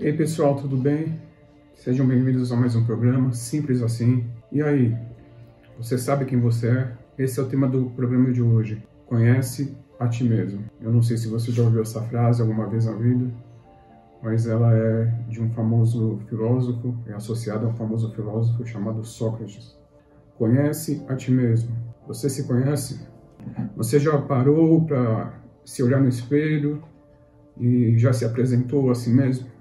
E aí pessoal, tudo bem? Sejam bem-vindos a mais um programa, Simples Assim. E aí, você sabe quem você é? Esse é o tema do programa de hoje, conhece a ti mesmo. Eu não sei se você já ouviu essa frase alguma vez na vida, mas ela é de um famoso filósofo, é associada a um famoso filósofo chamado Sócrates. Conhece a ti mesmo. Você se conhece? Você já parou para se olhar no espelho e já se apresentou a si mesmo?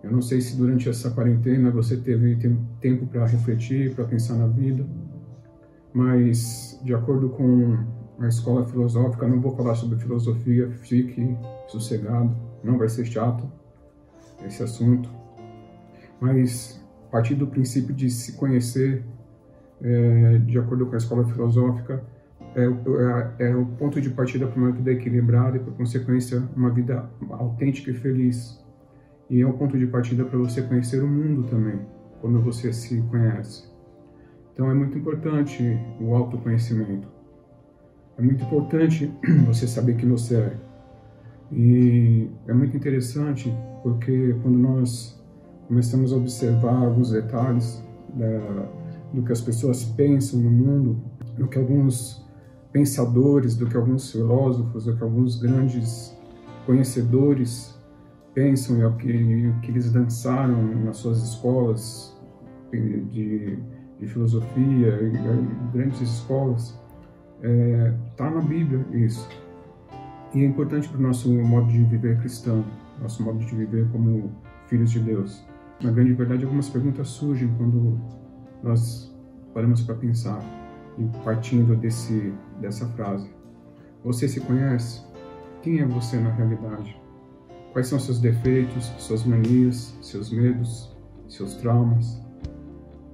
Eu não sei se durante essa quarentena você teve tempo para refletir, para pensar na vida, mas de acordo com a escola filosófica, não vou falar sobre filosofia, fique sossegado, não vai ser chato esse assunto. Mas a partir do princípio de se conhecer, de acordo com a escola filosófica, é o ponto de partida para uma vida equilibrada e, por consequência, uma vida autêntica e feliz. E é um ponto de partida para você conhecer o mundo também, quando você se conhece. Então é muito importante o autoconhecimento. É muito importante você saber quem você é. E é muito interessante porque quando nós começamos a observar alguns detalhes do que as pessoas pensam no mundo, do que alguns pensadores, do que alguns filósofos, do que alguns grandes conhecedores pensam e o que eles dançaram nas suas escolas de filosofia, e grandes escolas, está na Bíblia isso. E é importante para o nosso modo de viver cristão, nosso modo de viver como filhos de Deus. Na grande verdade, algumas perguntas surgem quando nós paramos para pensar, e partindo dessa frase. Você se conhece? Quem é você na realidade? Quais são seus defeitos, suas manias, seus medos, seus traumas?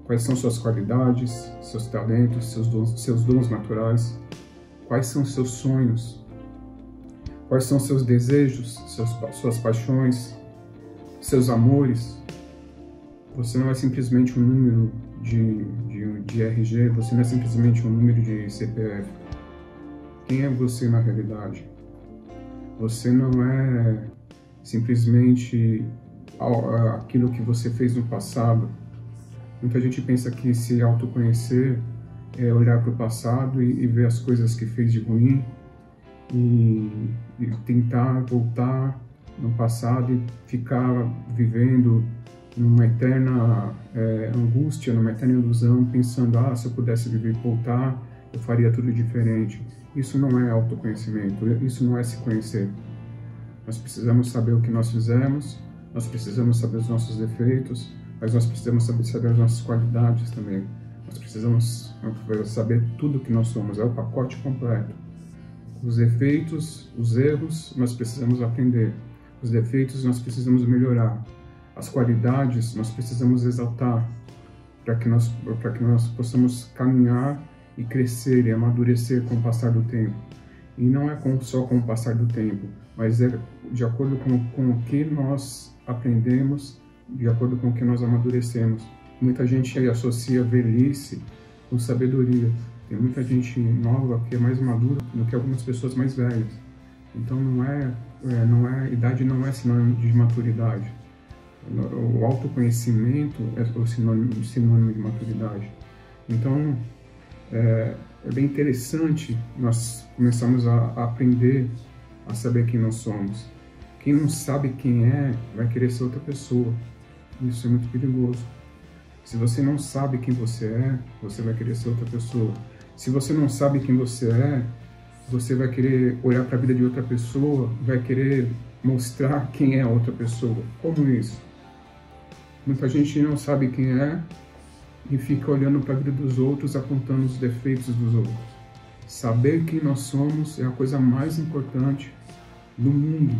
Quais são suas qualidades, seus talentos, seus dons naturais? Quais são seus sonhos? Quais são seus desejos, suas paixões, seus amores? Você não é simplesmente um número de RG, você não é simplesmente um número de CPF. Quem é você na realidade? Você não é simplesmente aquilo que você fez no passado. Muita gente pensa que se autoconhecer é olhar para o passado e ver as coisas que fez de ruim e tentar voltar no passado e ficar vivendo numa eterna angústia, numa eterna ilusão, pensando, se eu pudesse viver e voltar, eu faria tudo diferente. Isso não é autoconhecimento, isso não é se conhecer. Nós precisamos saber o que nós fizemos, nós precisamos saber os nossos defeitos, mas nós precisamos saber as nossas qualidades também. Nós precisamos saber tudo o que nós somos, é o pacote completo. Os defeitos, os erros, nós precisamos aprender. Os defeitos, nós precisamos melhorar. As qualidades, nós precisamos exaltar para que nós possamos caminhar e crescer e amadurecer com o passar do tempo. E não é só com o passar do tempo, mas é de acordo com o que nós aprendemos, de acordo com o que nós amadurecemos. Muita gente associa velhice com sabedoria. Tem muita gente nova que é mais madura do que algumas pessoas mais velhas. Então idade não é sinônimo de maturidade. O autoconhecimento é o sinônimo de maturidade. Então é bem interessante nós começarmos a aprender a saber quem nós somos. Quem não sabe quem é, vai querer ser outra pessoa. Isso é muito perigoso. Se você não sabe quem você é, você vai querer ser outra pessoa. Se você não sabe quem você é, você vai querer olhar para a vida de outra pessoa, vai querer mostrar quem é a outra pessoa. Como isso? Muita gente não sabe quem é e fica olhando para a vida dos outros, apontando os defeitos dos outros. Saber quem nós somos é a coisa mais importante do mundo.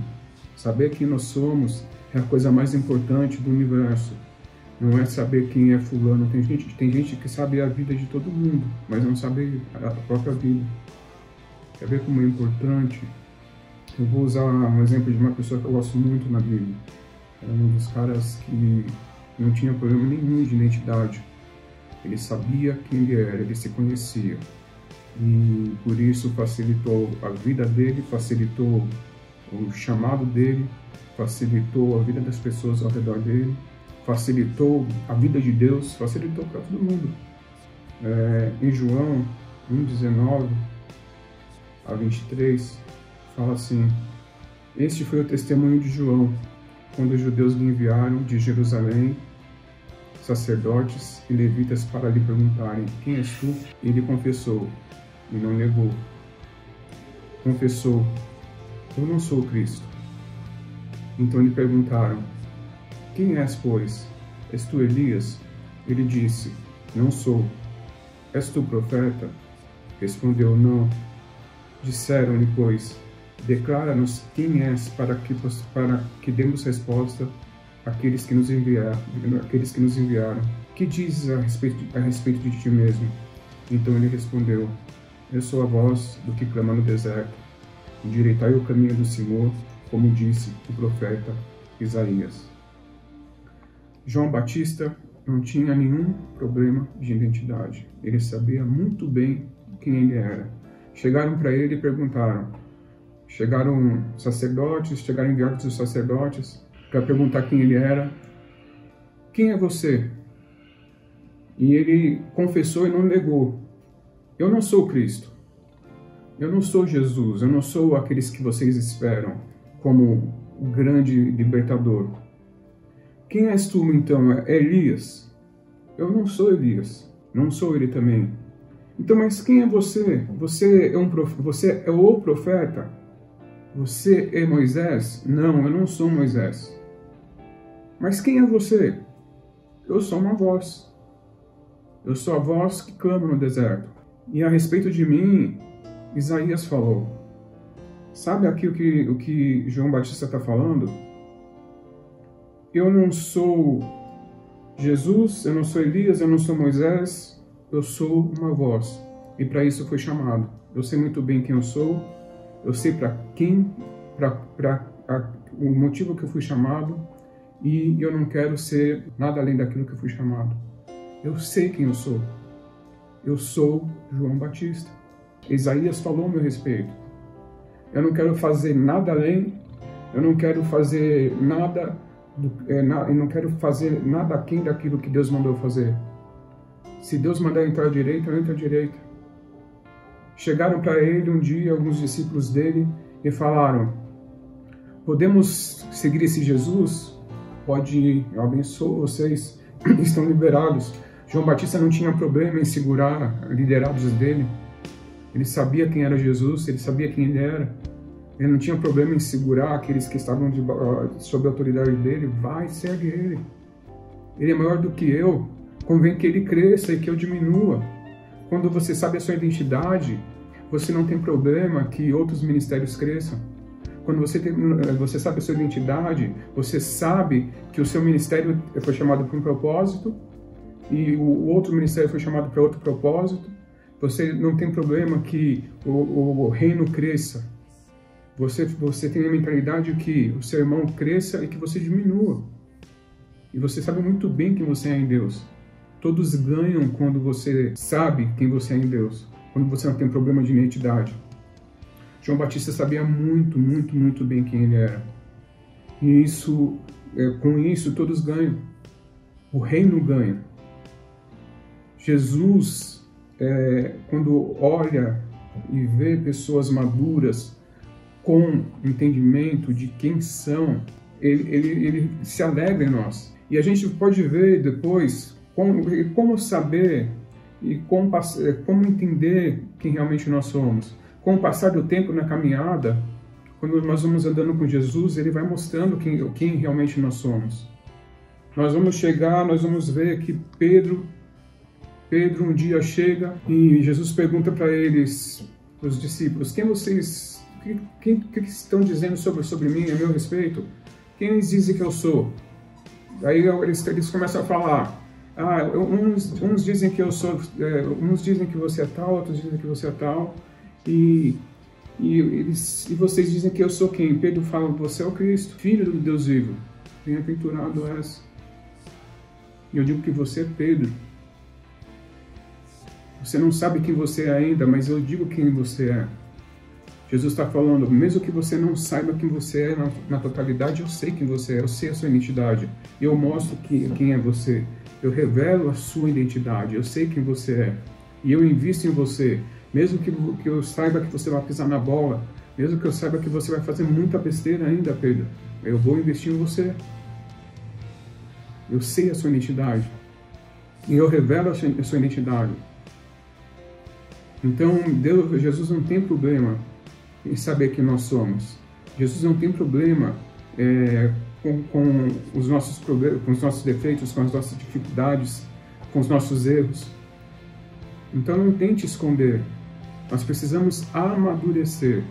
Saber quem nós somos é a coisa mais importante do universo. Não é saber quem é fulano. Tem gente que sabe a vida de todo mundo, mas não sabe a própria vida. Quer ver como é importante? Eu vou usar um exemplo de uma pessoa que eu gosto muito na Bíblia. Era um dos caras que não tinha problema nenhum de identidade. Ele sabia quem ele era, ele se conhecia. E por isso facilitou a vida dele, facilitou o chamado dele, facilitou a vida das pessoas ao redor dele, facilitou a vida de Deus, facilitou para todo mundo. Em João 1:19 a 23, fala assim: este foi o testemunho de João, quando os judeus lhe enviaram de Jerusalém sacerdotes e levitas para lhe perguntarem: quem és tu? Ele confessou, e não negou. Confessou: eu não sou Cristo. Então lhe perguntaram: quem és, pois? És tu Elias? Ele disse: não sou. És tu profeta? Respondeu: não. Disseram-lhe, pois: declara-nos quem és, para que demos resposta àqueles que nos enviaram. Que dizes a respeito de ti mesmo? Então ele respondeu: eu sou a voz do que clama no deserto, endireitai o caminho do Senhor, como disse o profeta Isaías. João Batista não tinha nenhum problema de identidade. Ele sabia muito bem quem ele era. Chegaram para ele e perguntaram. Chegaram sacerdotes, chegaram enviados dos sacerdotes para perguntar quem ele era. Quem é você? E ele confessou e não negou. Eu não sou Cristo. Eu não sou Jesus. Eu não sou aqueles que vocês esperam como o grande libertador. Quem és tu, então? É Elias? Eu não sou Elias. Não sou ele também. Então, mas quem é você? Você é o profeta? Você é Moisés? Não, eu não sou Moisés. Mas quem é você? Eu sou uma voz. Eu sou a voz que clama no deserto. E a respeito de mim, Isaías falou. Sabe aqui o que João Batista está falando? Eu não sou Jesus, eu não sou Elias, eu não sou Moisés, eu sou uma voz. E para isso foi chamado. Eu sei muito bem quem eu sou, eu sei o motivo que eu fui chamado, e eu não quero ser nada além daquilo que eu fui chamado. Eu sei quem eu sou. Eu sou João Batista. Isaías falou a meu respeito. Eu não quero fazer nada além, eu não quero fazer nada... eu não quero fazer nada aquém daquilo que Deus mandou fazer. Se Deus mandar entrar à direita, eu entro à direita. Chegaram para ele um dia alguns discípulos dele e falaram: podemos seguir esse Jesus? Pode ir, eu abençoo vocês, estão liberados. João Batista não tinha problema em segurar liderados dele. Ele sabia quem era Jesus, ele sabia quem ele era. Ele não tinha problema em segurar aqueles que estavam sob a autoridade dele. Vai, segue ele. Ele é maior do que eu. Convém que ele cresça e que eu diminua. Quando você sabe a sua identidade, você não tem problema que outros ministérios cresçam. Quando você sabe a sua identidade, você sabe que o seu ministério foi chamado para um propósito e o outro ministério foi chamado para outro propósito. Você não tem problema que o reino cresça. Você tem a mentalidade que o seu irmão cresça e que você diminua. E você sabe muito bem quem você é em Deus. Todos ganham quando você sabe quem você é em Deus. Quando você não tem problema de identidade. João Batista sabia muito, muito, muito bem quem ele era. E com isso todos ganham. O reino ganha. Jesus, quando olha e vê pessoas maduras, com entendimento de quem são, ele se alegra em nós. E a gente pode ver depois como saber e como entender quem realmente nós somos. Com o passar do tempo na caminhada, quando nós vamos andando com Jesus, ele vai mostrando quem realmente nós somos. Nós vamos ver que Pedro um dia chega e Jesus pergunta para eles, para os discípulos: quem vocês... O que estão dizendo sobre mim, a meu respeito? Quem eles dizem que eu sou? Aí eles começam a falar. Uns dizem que eu sou, uns dizem que você é tal, outros dizem que você é tal. E vocês dizem que eu sou quem? Pedro fala: você é o Cristo, filho do Deus vivo. Bem-aventurado és. E eu digo que você é Pedro. Você não sabe quem você é ainda, mas eu digo quem você é. Jesus está falando, mesmo que você não saiba quem você é na totalidade, eu sei quem você é, eu sei a sua identidade. Eu mostro quem é você, eu revelo a sua identidade, eu sei quem você é. E eu invisto em você, mesmo que eu saiba que você vai pisar na bola, mesmo que eu saiba que você vai fazer muita besteira ainda, Pedro, eu vou investir em você. Eu sei a sua identidade. E eu revelo a sua identidade. Então, Jesus não tem problema em saber quem nós somos. Jesus não tem problema com os nossos defeitos, com as nossas dificuldades, com os nossos erros. Então, não tente esconder. Nós precisamos amadurecer.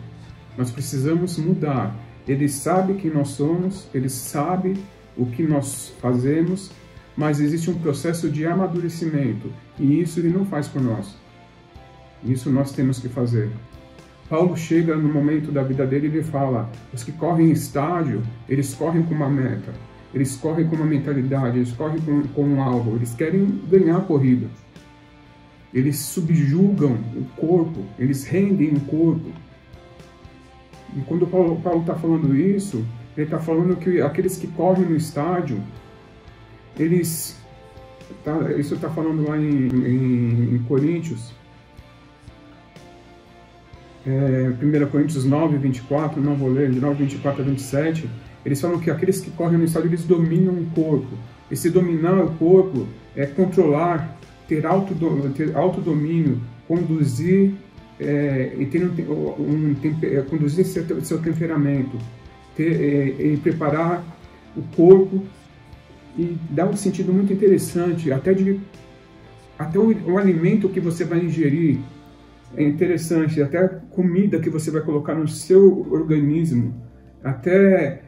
Nós precisamos mudar. Ele sabe quem nós somos, ele sabe o que nós fazemos, mas existe um processo de amadurecimento, e isso ele não faz por nós. Isso nós temos que fazer. Paulo chega no momento da vida dele e ele fala, os que correm em estádio, eles correm com uma meta, eles correm com uma mentalidade, eles correm com um alvo, eles querem ganhar a corrida. Eles subjugam o corpo, eles rendem o corpo. E quando Paulo está falando isso, ele está falando que aqueles que correm no estádio, eles, isso está falando lá em Coríntios, 1 Coríntios 9, 24, não vou ler, de 9, 24 a 27, eles falam que aqueles que correm no estádio, eles dominam o corpo. E se dominar o corpo é controlar, ter autodomínio, conduzir, e ter conduzir seu temperamento. E preparar o corpo, e dá um sentido muito interessante, até o alimento que você vai ingerir é interessante, até a comida que você vai colocar no seu organismo, até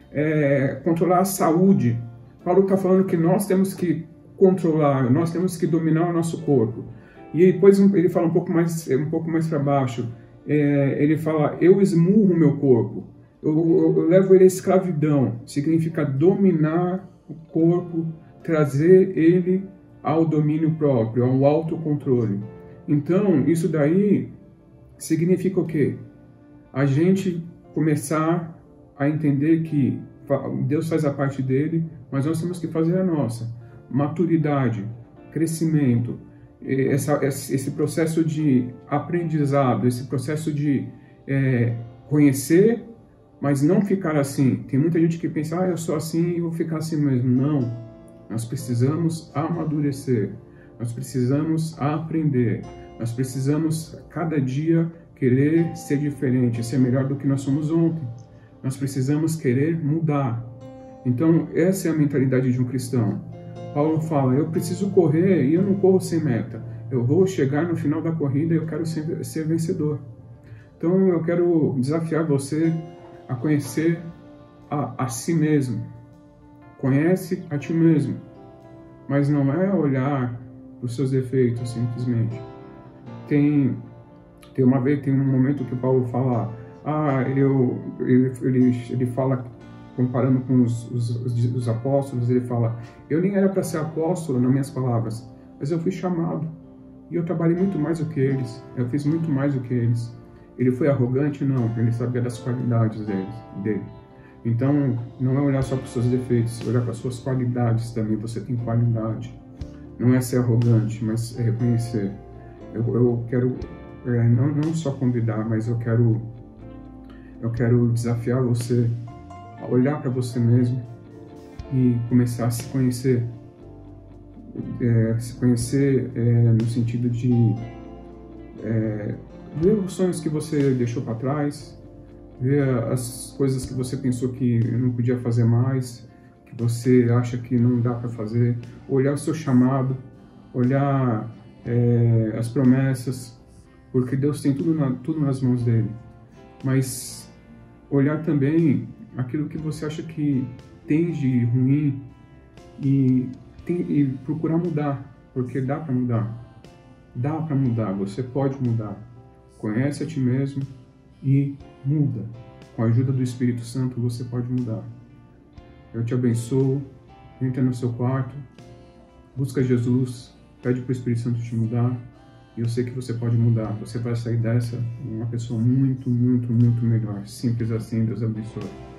controlar a saúde. Paulo está falando que nós temos que controlar, nós temos que dominar o nosso corpo. E depois ele fala um pouco mais para baixo, ele fala, eu esmurro o meu corpo. Eu levo ele à escravidão, significa dominar o corpo, trazer ele ao domínio próprio, ao autocontrole. Então, isso daí significa o quê? A gente começar a entender que Deus faz a parte dele, mas nós temos que fazer a nossa. Maturidade, crescimento, esse processo de aprendizado, esse processo de conhecer, mas não ficar assim. Tem muita gente que pensa, eu sou assim e vou ficar assim mesmo. Não. Nós precisamos amadurecer. Nós precisamos aprender. Nós precisamos, cada dia, querer ser diferente, ser melhor do que nós somos ontem. Nós precisamos querer mudar. Então, essa é a mentalidade de um cristão. Paulo fala, eu preciso correr e eu não corro sem meta. Eu vou chegar no final da corrida e eu quero ser vencedor. Então, eu quero desafiar você a conhecer a si mesmo. Conhece a ti mesmo, mas não é olhar os seus defeitos simplesmente. Tem um momento que o Paulo fala, ele fala, comparando com os apóstolos, ele fala, eu nem era para ser apóstolo, nas minhas palavras, mas eu fui chamado, e eu trabalhei muito mais do que eles, eu fiz muito mais do que eles. Ele foi arrogante? Não, ele sabia das qualidades dele. Então, não é olhar só para os seus defeitos, olhar para as suas qualidades também. Você tem qualidade. Não é ser arrogante, mas é reconhecer. Eu quero não só convidar, mas eu quero desafiar você a olhar para você mesmo e começar a se conhecer. Se conhecer no sentido de ver os sonhos que você deixou para trás, ver as coisas que você pensou que não podia fazer mais, que você acha que não dá para fazer, olhar o seu chamado, olhar as promessas, porque Deus tem tudo nas mãos dele. Mas olhar também aquilo que você acha que tem de ruim e procurar mudar, porque dá para mudar. Dá para mudar, você pode mudar. Conhece a ti mesmo e muda. Com a ajuda do Espírito Santo você pode mudar. Eu te abençoo, entra no seu quarto, busca Jesus, pede para o Espírito Santo te mudar, E eu sei que você pode mudar, você vai sair dessa uma pessoa muito, muito, muito melhor. Simples assim, Deus abençoe.